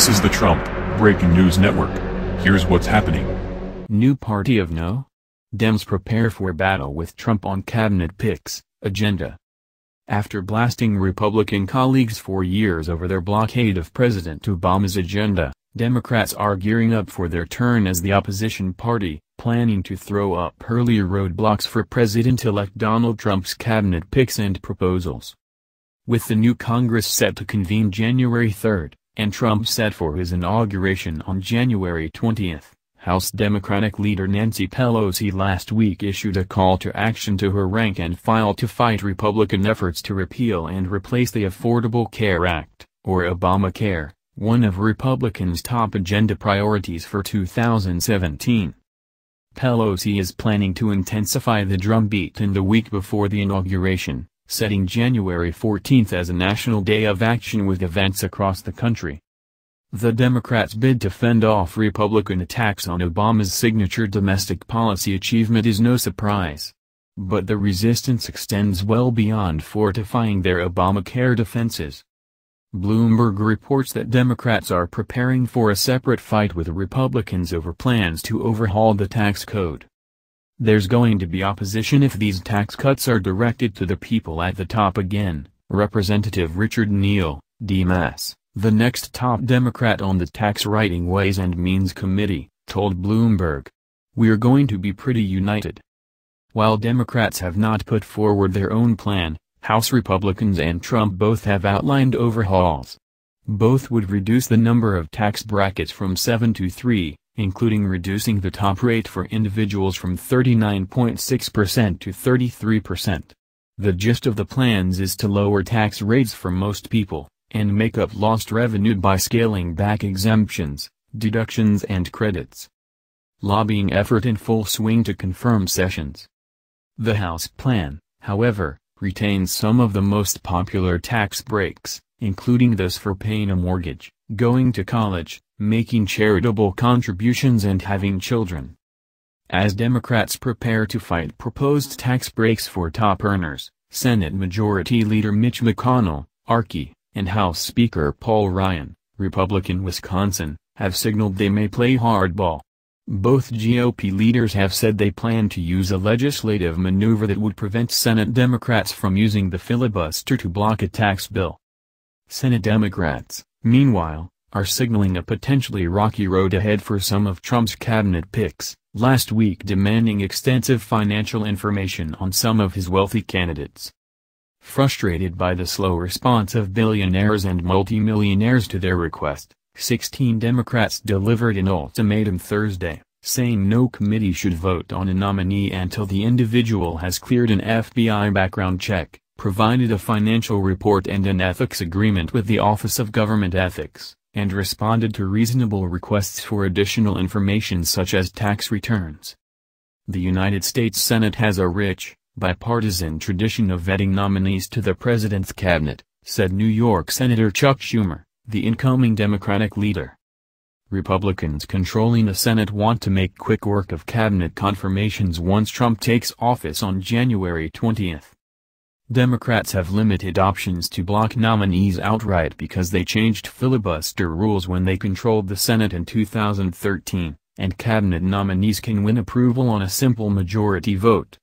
This is the Trump Breaking News Network. Here's what's happening. New party of no? Dems prepare for battle with Trump on cabinet picks, agenda. After blasting Republican colleagues for years over their blockade of President Obama's agenda, Democrats are gearing up for their turn as the opposition party, planning to throw up earlier roadblocks for President-elect Donald Trump's cabinet picks and proposals. With the new Congress set to convene January 3rd, and Trump set for his inauguration on January 20th, House Democratic leader Nancy Pelosi last week issued a call to action to her rank and file to fight Republican efforts to repeal and replace the Affordable Care Act, or Obamacare, one of Republicans' top agenda priorities for 2017. Pelosi is planning to intensify the drumbeat in the week before the inauguration, setting January 14th as a national day of action with events across the country. The Democrats' bid to fend off Republican attacks on Obama's signature domestic policy achievement is no surprise. But the resistance extends well beyond fortifying their Obamacare defenses. Bloomberg reports that Democrats are preparing for a separate fight with Republicans over plans to overhaul the tax code. There's going to be opposition if these tax cuts are directed to the people at the top again, Representative Richard Neal, D-Mass, the next top Democrat on the tax-writing Ways and Means Committee, told Bloomberg. We're going to be pretty united. While Democrats have not put forward their own plan, House Republicans and Trump both have outlined overhauls. Both would reduce the number of tax brackets from 7 to 3, including reducing the top rate for individuals from 39.6% to 33%. The gist of the plans is to lower tax rates for most people, and make up lost revenue by scaling back exemptions, deductions and credits. Lobbying effort in full swing to confirm Sessions. The House plan, however, retains some of the most popular tax breaks, including those for paying a mortgage, going to college, making charitable contributions and having children. As Democrats prepare to fight proposed tax breaks for top earners, Senate Majority Leader Mitch McConnell, Archie, and House Speaker Paul Ryan, Republican Wisconsin, have signaled they may play hardball. Both GOP leaders have said they plan to use a legislative maneuver that would prevent Senate Democrats from using the filibuster to block a tax bill. Senate Democrats, meanwhile, are signaling a potentially rocky road ahead for some of Trump's cabinet picks, last week demanding extensive financial information on some of his wealthy candidates. Frustrated by the slow response of billionaires and multimillionaires to their request, 16 Democrats delivered an ultimatum Thursday, saying no committee should vote on a nominee until the individual has cleared an FBI background check, provided a financial report and an ethics agreement with the Office of Government Ethics, and responded to reasonable requests for additional information such as tax returns. The United States Senate has a rich, bipartisan tradition of vetting nominees to the president's cabinet, said New York Senator Chuck Schumer, the incoming Democratic leader. Republicans controlling the Senate want to make quick work of cabinet confirmations once Trump takes office on January 20th. Democrats have limited options to block nominees outright because they changed filibuster rules when they controlled the Senate in 2013, and cabinet nominees can win approval on a simple majority vote.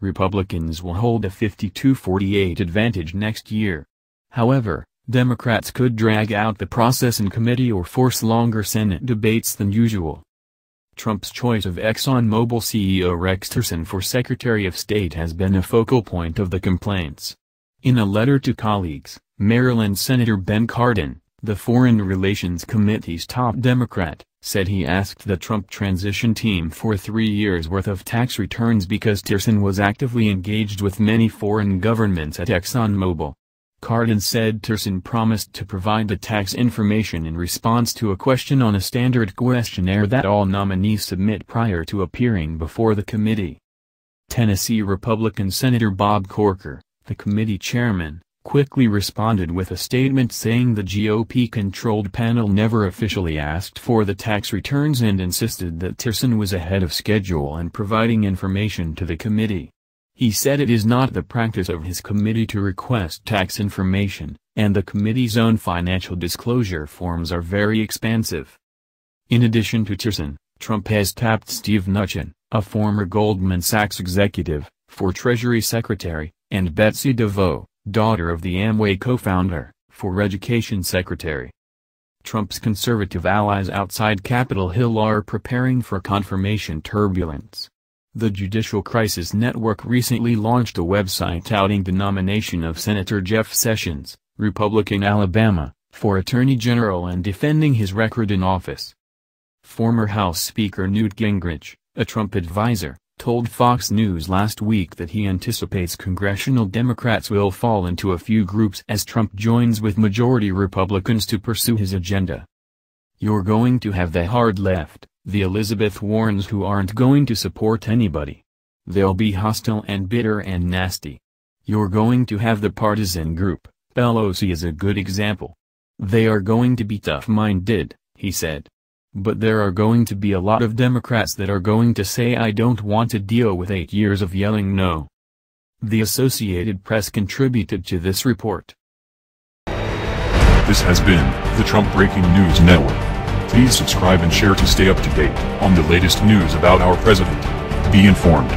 Republicans will hold a 52-48 advantage next year. However, Democrats could drag out the process in committee or force longer Senate debates than usual. Trump's choice of ExxonMobil CEO Rex Tillerson for Secretary of State has been a focal point of the complaints. In a letter to colleagues, Maryland Senator Ben Cardin, the Foreign Relations Committee's top Democrat, said he asked the Trump transition team for 3 years' worth of tax returns because Tillerson was actively engaged with many foreign governments at ExxonMobil. Cardin said Tillerson promised to provide the tax information in response to a question on a standard questionnaire that all nominees submit prior to appearing before the committee. Tennessee Republican Senator Bob Corker, the committee chairman, quickly responded with a statement saying the GOP-controlled panel never officially asked for the tax returns and insisted that Tillerson was ahead of schedule in providing information to the committee. He said it is not the practice of his committee to request tax information, and the committee's own financial disclosure forms are very expansive. In addition to Tillerson, Trump has tapped Steve Mnuchin, a former Goldman Sachs executive, for Treasury Secretary, and Betsy DeVos, daughter of the Amway co-founder, for Education Secretary. Trump's conservative allies outside Capitol Hill are preparing for confirmation turbulence. The Judicial Crisis Network recently launched a website touting the nomination of Senator Jeff Sessions, Republican Alabama, for Attorney General and defending his record in office. Former House Speaker Newt Gingrich, a Trump advisor, told Fox News last week that he anticipates congressional Democrats will fall into a few groups as Trump joins with majority Republicans to pursue his agenda. "You're going to have the hard left, the Elizabeth Warrens who aren't going to support anybody. They'll be hostile and bitter and nasty. You're going to have the partisan group, Pelosi is a good example. They are going to be tough-minded," he said. "But there are going to be a lot of Democrats that are going to say I don't want to deal with 8 years of yelling no." The Associated Press contributed to this report. This has been the Trump Breaking News Network. Please subscribe and share to stay up to date on the latest news about our president. Be informed.